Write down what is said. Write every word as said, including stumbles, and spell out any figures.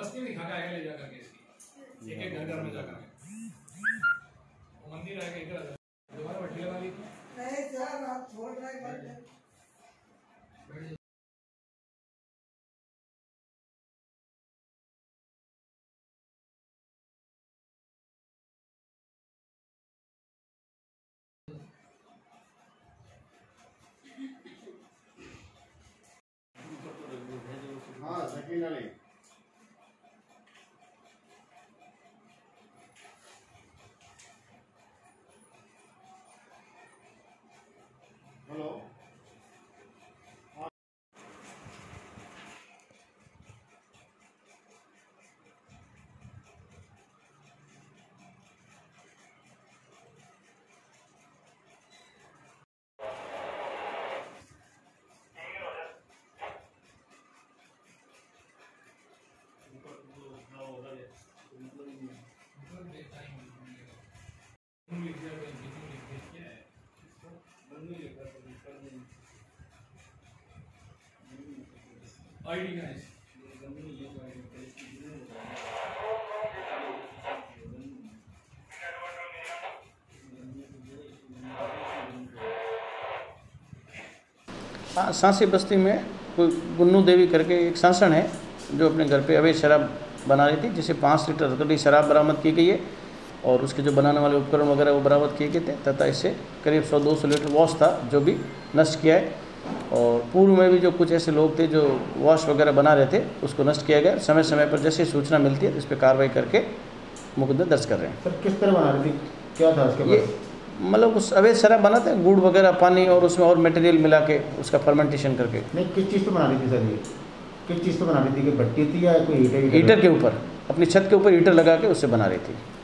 बस्ती में दिखा के आगे ले जा करके इसकी एक एक घर घर में जा करके वो मंदिर आगे इधर दोबारा भट्टी लगा ली थी। नहीं यार आप छोड़ रहे हैं। हाँ सकी ना नहीं हेलो आईडी का है सांसी बस्ती में गुन्नू देवी करके एक सांसण है जो अपने घर पे अवैध शराब बना रही थी, जिसे पाँच लीटर रकबी शराब बरामद की गई है और उसके जो बनाने वाले उपकरण वगैरह वो बरामद किए गए थे तथा इससे करीब सौ दो सौ लीटर वॉश था जो भी नष्ट किया है। और पूर्व में भी जो कुछ ऐसे लोग थे जो वॉश वगैरह बना रहे थे उसको नष्ट किया गया। समय समय पर जैसे सूचना मिलती है तो इस पर कार्रवाई करके मुकदमा दर्ज कर रहे हैं। सर किस तरह बना रही थी, क्या था उसके ये मतलब उस अवैध शराब बनाते हैं गुड़ वगैरह पानी और उसमें और मटेरियल मिला के उसका फर्मेंटेशन करके। नहीं किस चीज़ पर बना रही थी सर, ये किस चीज़ पर बना रही थी कि भट्टी थी या कोई हीटर? हीटर के ऊपर अपनी छत के ऊपर हीटर लगा के उससे बना रही थी।